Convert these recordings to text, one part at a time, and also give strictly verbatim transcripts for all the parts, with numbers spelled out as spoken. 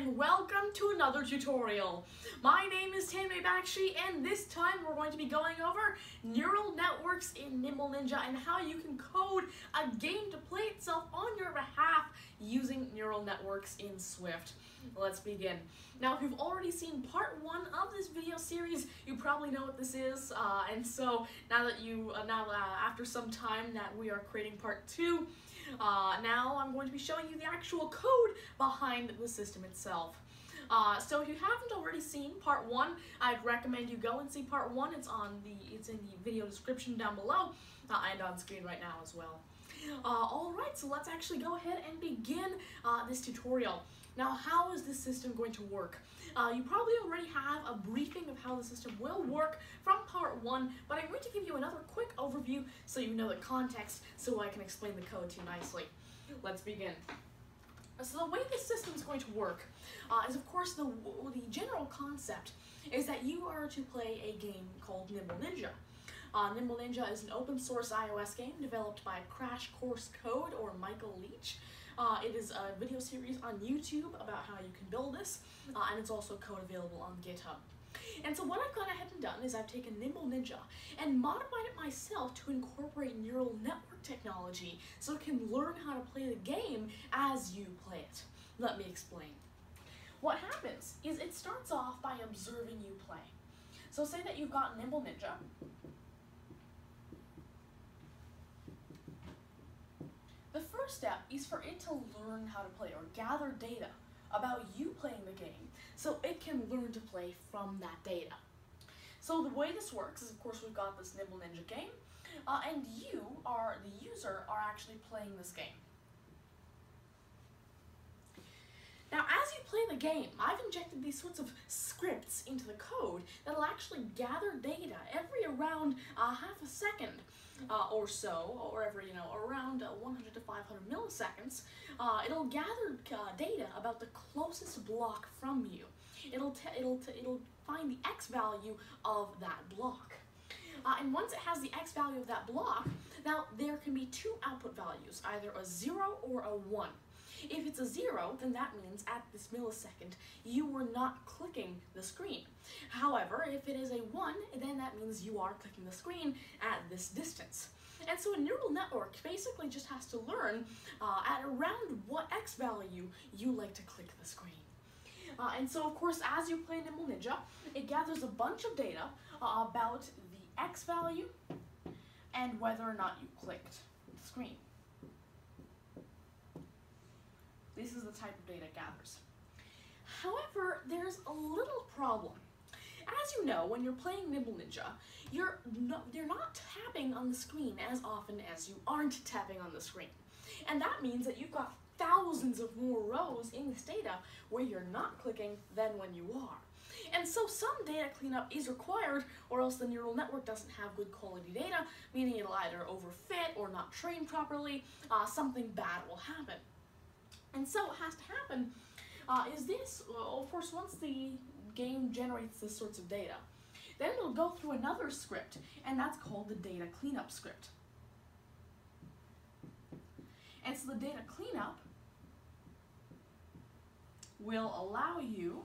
and welcome to another tutorial. My name is Tanmay Bakshi, and this time we're going to be going over neural networks in Nimble Ninja and how you can code a game to play itself on your behalf using neural networks in Swift. Let's begin. Now, if you've already seen part one of this video series, you probably know what this is. Uh, and so now that you, uh, now uh, after some time that we are creating part two, uh, now I'm going to be showing you the actual code behind the system itself. Uh, so if you haven't already seen part one, I'd recommend you go and see part one. It's on the, it's in the video description down below uh, and on screen right now as well. Uh, Alright, so let's actually go ahead and begin uh, this tutorial. Now, how is this system going to work? Uh, you probably already have a briefing of how the system will work from part one, but I'm going to give you another quick overview so you know the context so I can explain the code to you nicely. Let's begin. So the way this system is going to work uh, is, of course, the, the general concept is that you are to play a game called Nimble Ninja. Uh, Nimble Ninja is an open source iOS game developed by Crash Course Code or Michael Leech. Uh, it is a video series on YouTube about how you can build this, uh, and it's also code available on GitHub. And so what I've gone ahead and done is I've taken Nimble Ninja and modified it myself to incorporate neural network technology so it can learn how to play the game as you play it. Let me explain. What happens is it starts off by observing you play. So say that you've got Nimble Ninja. The first step is for it to learn how to play or gather data about you playing the game so it can learn to play from that data. So the way this works is, of course, we've got this Nimble Ninja game uh, and you, are the user, are actually playing this game. Now, as you play the game, I've injected these sorts of scripts into the code that'll actually gather data every around uh, half a second uh, or so, or every, you know, around uh, one hundred to five hundred milliseconds. Uh, it'll gather uh, data about the closest block from you. It'll, t it'll, t it'll find the X value of that block. Uh, and once it has the X value of that block, now there can be two output values, either a zero or a one. If it's a zero, then that means at this millisecond you were not clicking the screen. However, if it is a one, then that means you are clicking the screen at this distance. And so a neural network basically just has to learn uh, at around what X value you like to click the screen. Uh, and so, of course, as you play Nimble Ninja, it gathers a bunch of data uh, about the X value and whether or not you clicked the screen. This is the type of data it gathers. However, there's a little problem. As you know, when you're playing Nimble Ninja, you're no, you're not tapping on the screen as often as you aren't tapping on the screen. And that means that you've got thousands of more rows in this data where you're not clicking than when you are. And so some data cleanup is required, or else the neural network doesn't have good quality data, meaning it'll either overfit or not train properly. Uh, something bad will happen. And so what has to happen uh, is this, well, of course, once the game generates this sorts of data, then it'll go through another script, and that's called the data cleanup script. And so the data cleanup will allow you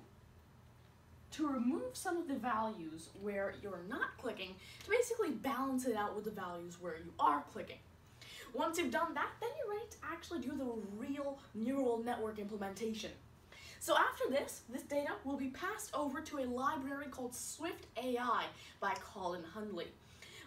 to remove some of the values where you're not clicking to basically balance it out with the values where you are clicking. Once you've done that, then you're ready to actually do the real neural network implementation. So after this, this data will be passed over to a library called Swift A I by Collin Hundley.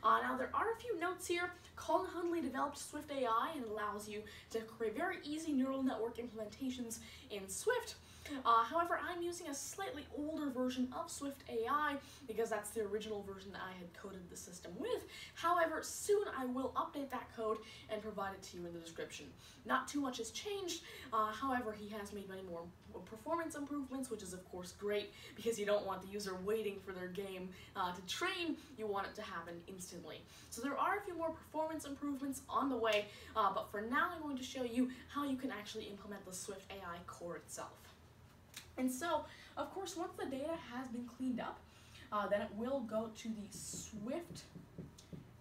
Uh, now, there are a few notes here. Collin Hundley developed Swift A I and allows you to create very easy neural network implementations in Swift. Uh, however, I'm using a slightly older version of Swift A I because that's the original version that I had coded the system with. However, soon I will update that code and provide it to you in the description. Not too much has changed. Uh, however, he has made many more performance improvements, which is, of course, great because you don't want the user waiting for their game uh, to train. You want it to happen instantly. So there are a few more performance improvements on the way, uh, but for now I'm going to show you how you can actually implement the Swift A I core itself. And so, of course, once the data has been cleaned up, uh, then it will go to the Swift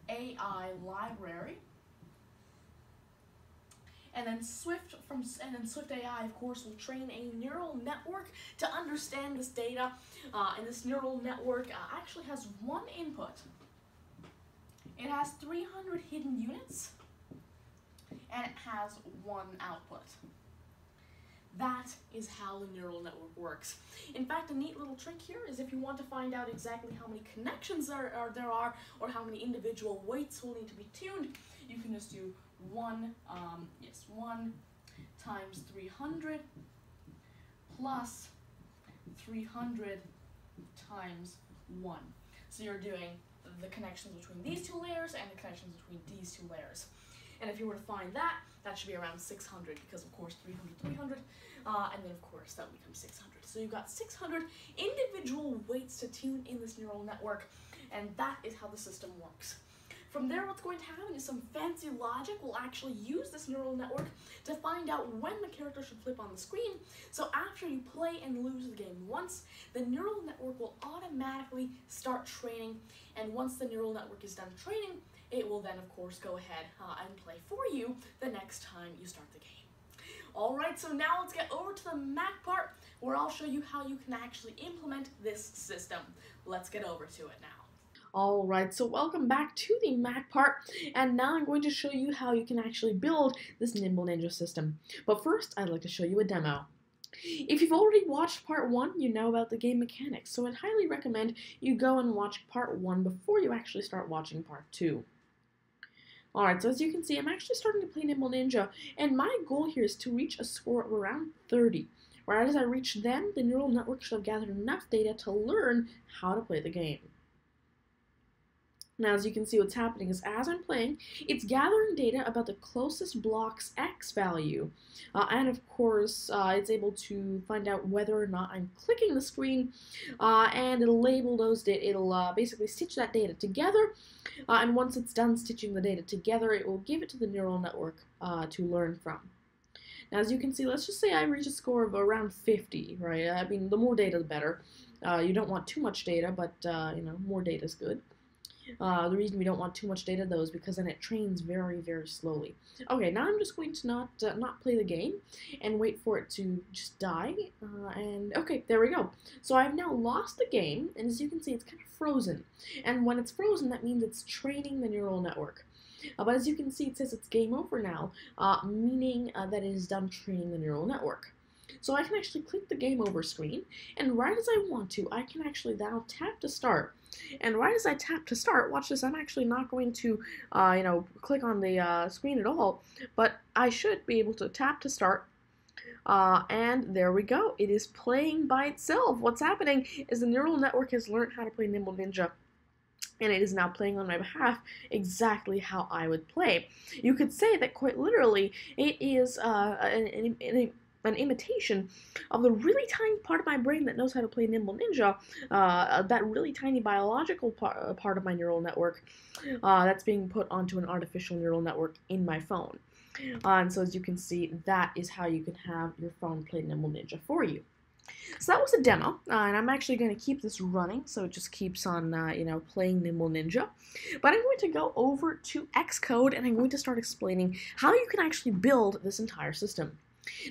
A I library. and then Swift from and then Swift A I, of course, will train a neural network to understand this data. Uh, and this neural network uh, actually has one input. It has three hundred hidden units, and it has one output. That is how the neural network works. In fact, a neat little trick here is if you want to find out exactly how many connections there are, there are or how many individual weights will need to be tuned, you can just do one, um, yes, one times three hundred plus three hundred times one. So you're doing the connections between these two layers and the connections between these two layers. And if you were to find that, that should be around six hundred, because of course three hundred, three hundred, uh, and then of course that would become six hundred. So you've got six hundred individual weights to tune in this neural network, and that is how the system works. From there, what's going to happen is some fancy logic will actually use this neural network to find out when the character should flip on the screen. So after you play and lose the game once, the neural network will automatically start training, and once the neural network is done training, it will then, of course, go ahead uh, and play for you the next time you start the game. All right, so now let's get over to the Mac part, where I'll show you how you can actually implement this system. Let's get over to it now. All right, so welcome back to the Mac part, and now I'm going to show you how you can actually build this Nimble Ninja system. But first, I'd like to show you a demo. If you've already watched part one, you know about the game mechanics, so I'd highly recommend you go and watch part one before you actually start watching part two. Alright, so as you can see, I'm actually starting to play Nimble Ninja, and my goal here is to reach a score of around thirty. Right as I reach them, the neural network should have gathered enough data to learn how to play the game. Now, as you can see, what's happening is as I'm playing, it's gathering data about the closest block's X value. Uh, and of course, uh, it's able to find out whether or not I'm clicking the screen, uh, and it'll label those data. It'll uh, basically stitch that data together. Uh, and once it's done stitching the data together, it will give it to the neural network uh, to learn from. Now, as you can see, let's just say I reach a score of around fifty, right? I mean, the more data, the better. Uh, you don't want too much data, but, uh, you know, more data is good. Uh, the reason we don't want too much data, though, is because then it trains very, very slowly. Okay, now I'm just going to not uh, not play the game and wait for it to just die. Uh, and okay, there we go. So I've now lost the game, and as you can see, it's kind of frozen. And when it's frozen, that means it's training the neural network. Uh, but as you can see, it says it's game over now, uh, meaning uh, that it is done training the neural network. So I can actually click the game over screen, and right as I want to, I can actually now tap to start. And right as I tap to start, watch this, I'm actually not going to, uh, you know, click on the uh, screen at all, but I should be able to tap to start, uh, and there we go. It is playing by itself. What's happening is the neural network has learned how to play Nimble Ninja, and it is now playing on my behalf exactly how I would play. You could say that quite literally it is uh, an, an, an an imitation of the really tiny part of my brain that knows how to play Nimble Ninja, uh, that really tiny biological par part of my neural network uh, that's being put onto an artificial neural network in my phone. Uh, and so as you can see, that is how you can have your phone play Nimble Ninja for you. So that was a demo, uh, and I'm actually going to keep this running, so it just keeps on, uh, you know, playing Nimble Ninja. But I'm going to go over to Xcode, and I'm going to start explaining how you can actually build this entire system.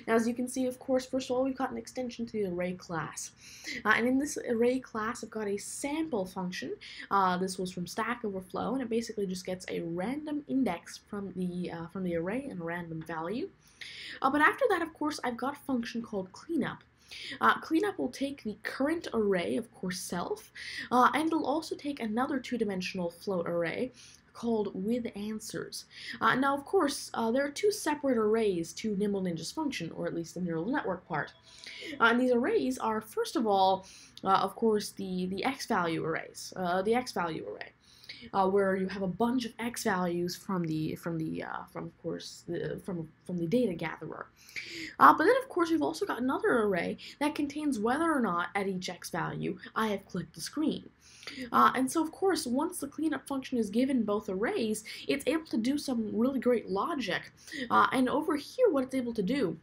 Now, as you can see, of course, first of all, we've got an extension to the array class. Uh, and in this array class, I've got a sample function. Uh, this was from Stack Overflow, and it basically just gets a random index from the, uh, from the array and a random value. Uh, but after that, of course, I've got a function called cleanup. Uh, cleanup will take the current array, of course, self, uh, and it'll also take another two-dimensional float array called with answers. Uh, now, of course, uh, there are two separate arrays to Nimble Ninja's function, or at least the neural network part. Uh, and these arrays are, first of all, uh, of course, the the x value arrays, uh, the x value array, uh, where you have a bunch of x values from the from the uh, from of course the, from from the data gatherer. Uh, but then, of course, we've also got another array that contains whether or not at each x value I have clicked the screen. Uh, and so, of course, once the cleanup function is given both arrays, it's able to do some really great logic. Uh, and over here, what it's able to do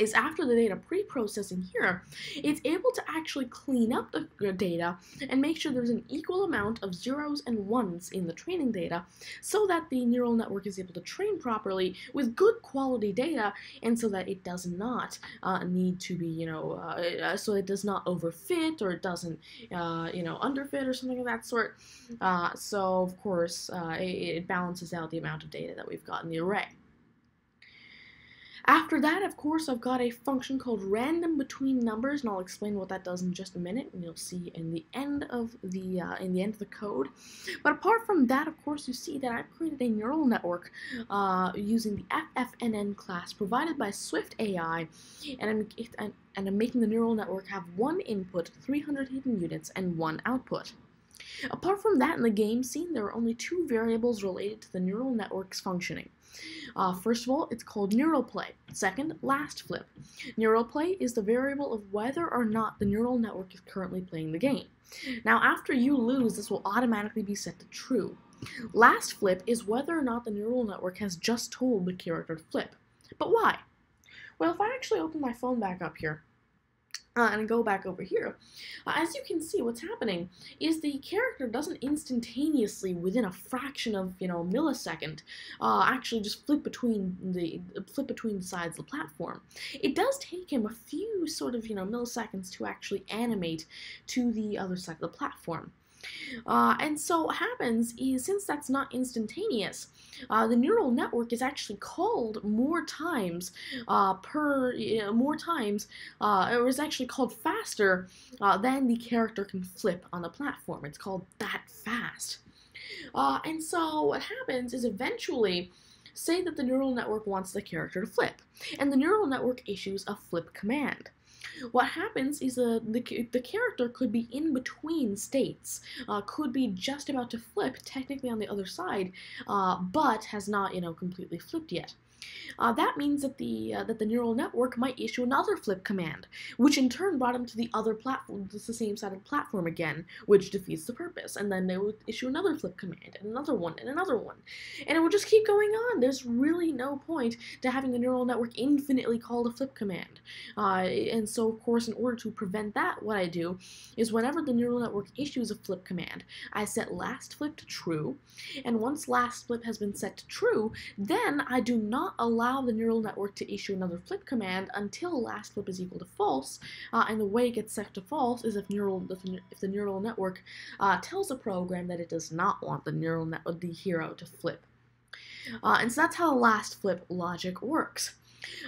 is after the data pre-processing here, it's able to actually clean up the data and make sure there's an equal amount of zeros and ones in the training data so that the neural network is able to train properly with good quality data, and so that it does not uh, need to be, you know, uh, so it does not overfit, or it doesn't, uh, you know, underfit or something of that sort. Uh, so, of course, uh, it, it balances out the amount of data that we've got in the array. After that, of course, I've got a function called random between numbers, and I'll explain what that does in just a minute, and you'll see in the end of the uh, in the end of the code. But apart from that, of course, you see that I've created a neural network uh, using the F F N N class provided by Swift A I, and I'm it, and, and I'm making the neural network have one input, three hundred hidden units, and one output. Apart from that, in the game scene, there are only two variables related to the neural network's functioning. Uh, first of all, it's called neural play. Second, last flip. Neural play is the variable of whether or not the neural network is currently playing the game. Now, after you lose, this will automatically be set to true. Last flip is whether or not the neural network has just told the character to flip. But why? Well, if I actually open my phone back up here, Uh, and go back over here, uh, as you can see, what's happening is the character doesn't instantaneously, within a fraction of, you know, a millisecond, uh, actually just flip between the flip between the sides of the platform. It does take him a few sort of, you know, milliseconds to actually animate to the other side of the platform. Uh, and so what happens is, since that's not instantaneous, uh, the neural network is actually called more times uh, per, you know, more times, uh, or is actually called faster uh, than the character can flip on the platform. It's called that fast. Uh, and so what happens is, eventually, say that the neural network wants the character to flip, and the neural network issues a flip command. What happens is uh, the, the character could be in between states, uh, could be just about to flip, technically on the other side, uh, but has not, you know, completely flipped yet. Uh, that means that the uh, that the neural network might issue another flip command, which in turn brought him to the other platform, the same side of the platform again, which defeats the purpose. And then they would issue another flip command, and another one, and another one, and it will just keep going on. There's really no point to having the neural network infinitely call the flip command. Uh, and so, of course, in order to prevent that, what I do is, whenever the neural network issues a flip command, I set last flip to true, and once last flip has been set to true, then I do not allow the neural network to issue another flip command until last flip is equal to false, uh, and the way it gets set to false is if neural if, if the neural network uh, tells the program that it does not want the neural net the hero to flip, uh, and so that's how the last flip logic works.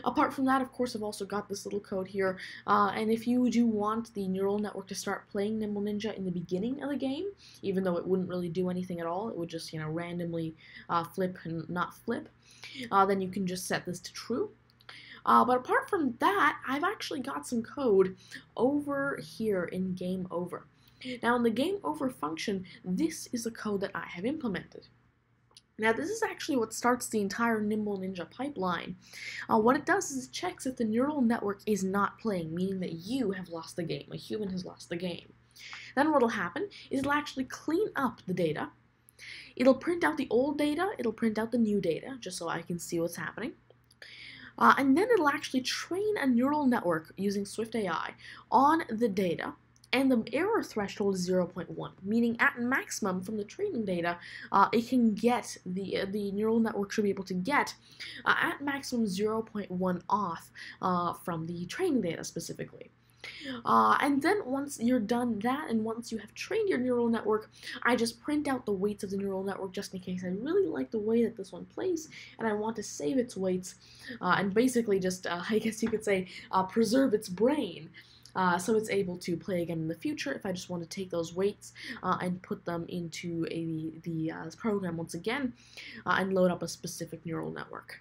Apart from that, of course, I've also got this little code here, uh, and if you do want the neural network to start playing Nimble Ninja in the beginning of the game, even though it wouldn't really do anything at all, it would just, you know, randomly uh, flip and not flip, uh, then you can just set this to true. Uh, but apart from that, I've actually got some code over here in Game Over. Now, in the Game Over function, this is the code that I have implemented. Now, this is actually what starts the entire Nimble Ninja pipeline. Uh, what it does is it checks if the neural network is not playing, meaning that you have lost the game, a human has lost the game. Then what will happen is it'll actually clean up the data. It'll print out the old data, it'll print out the new data, just so I can see what's happening. Uh, and then it'll actually train a neural network using Swift A I on the data. And the error threshold is zero point one, meaning at maximum from the training data, uh, it can get, the, uh, the neural network should be able to get uh, at maximum zero point one off uh, from the training data specifically. Uh, and then once you're done that, and once you have trained your neural network, I just print out the weights of the neural network just in case I really like the way that this one plays, and I want to save its weights, uh, and basically just, uh, I guess you could say, uh, preserve its brain. Uh, so it's able to play again in the future if I just want to take those weights uh, and put them into a, the uh, program once again uh, and load up a specific neural network.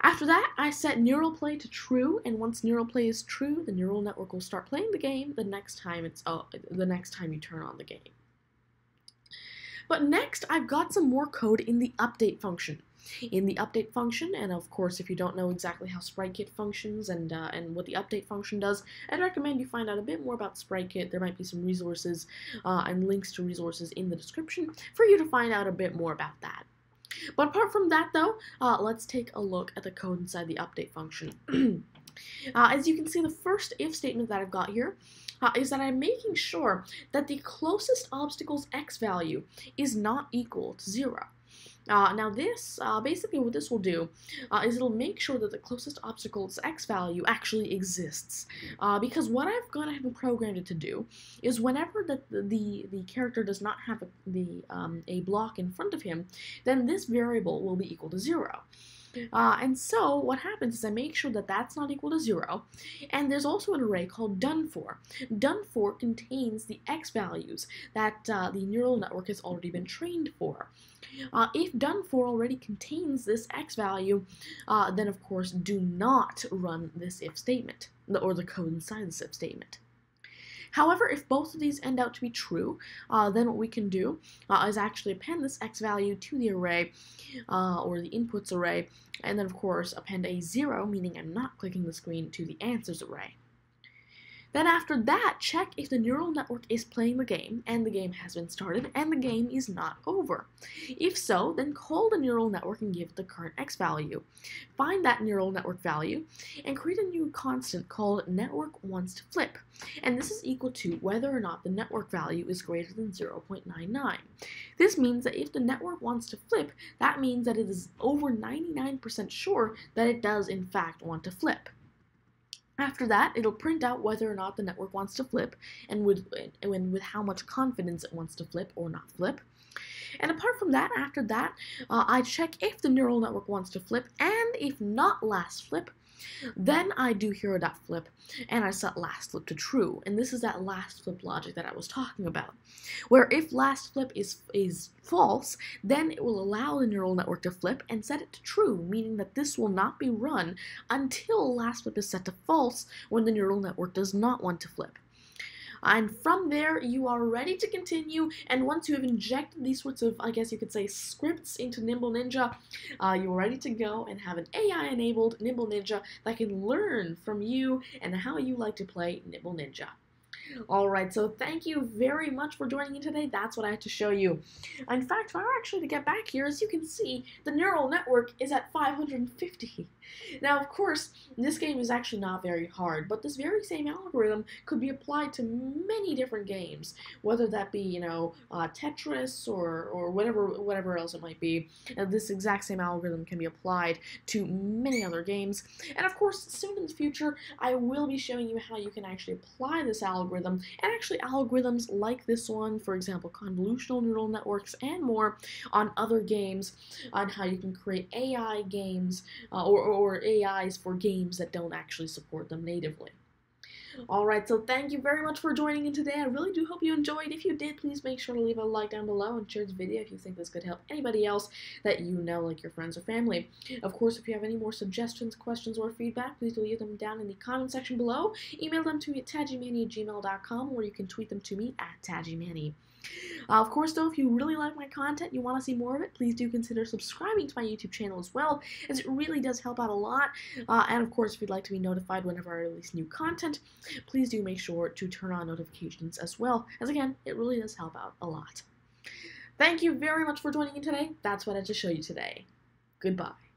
After that, I set neural play to true, and once neural play is true, the neural network will start playing the game the next time it's uh, the next time you turn on the game. But next, I've got some more code in the update function. In the update function, and of course, if you don't know exactly how SpriteKit functions and uh, and what the update function does, I'd recommend you find out a bit more about SpriteKit. There might be some resources uh, and links to resources in the description for you to find out a bit more about that. But apart from that though, uh, let's take a look at the code inside the update function. Uh, as you can see, the first if statement that I've got here uh, is that I'm making sure that the closest obstacle's x value is not equal to zero. Uh, now this, uh, basically what this will do uh, is it'll make sure that the closest obstacle's x value actually exists. Uh, because what I've gone ahead and programmed it to do is whenever the the, the character does not have a, the, um, a block in front of him, then this variable will be equal to zero. Uh, and so what happens is I make sure that that's not equal to zero, and there's also an array called done for. Done for contains the x values that uh, the neural network has already been trained for. Uh, if done for already contains this x value, uh, then of course do not run this if statement, or the code inside this if statement. However, if both of these end out to be true, uh, then what we can do uh, is actually append this x value to the array, uh, or the inputs array, and then of course append a zero, meaning I'm not clicking the screen, to the answers array. Then after that, check if the neural network is playing the game, and the game has been started, and the game is not over. If so, then call the neural network and give it the current x value. Find that neural network value, and create a new constant called network wants to flip. And this is equal to whether or not the network value is greater than zero point nine nine. This means that if the network wants to flip, that means that it is over ninety-nine percent sure that it does in fact want to flip. After that, it'll print out whether or not the network wants to flip, and with, and with how much confidence it wants to flip or not flip. And apart from that, after that, uh, I check if the neural network wants to flip, and if not last flip, then I do hero.flip, and I set last flip to true. And this is that last flip logic that I was talking about, where if last flip is, is false, then it will allow the neural network to flip and set it to true, meaning that this will not be run until last flip is set to false when the neural network does not want to flip. And from there, you are ready to continue, and once you have injected these sorts of, I guess you could say, scripts into Nimble Ninja, uh, you're ready to go and have an A I-enabled Nimble Ninja that can learn from you and how you like to play Nimble Ninja. Alright, so thank you very much for joining me today. That's what I had to show you. In fact, if I were actually to get back here, as you can see, the neural network is at five hundred fifty. Now, of course, this game is actually not very hard, but this very same algorithm could be applied to many different games, whether that be, you know, uh, Tetris or, or whatever, whatever else it might be. Now, this exact same algorithm can be applied to many other games. And, of course, soon in the future, I will be showing you how you can actually apply this algorithm. And actually algorithms like this one, for example, convolutional neural networks and more, on other games, on how you can create A I games uh, or, or A Is for games that don't actually support them natively. Alright, so thank you very much for joining in today. I really do hope you enjoyed. If you did, please make sure to leave a like down below and share this video if you think this could help anybody else that you know, like your friends or family. Of course, if you have any more suggestions, questions, or feedback, please leave them down in the comment section below. Email them to me at tadgymanny at gmail dot com, or you can tweet them to me at tadgymanny. Uh, of course, though, if you really like my content, you want to see more of it, please do consider subscribing to my YouTube channel as well, as it really does help out a lot. Uh, and of course, if you'd like to be notified whenever I release new content, please do make sure to turn on notifications as well, as again, it really does help out a lot. Thank you very much for joining me today. That's what I had to show you today. Goodbye.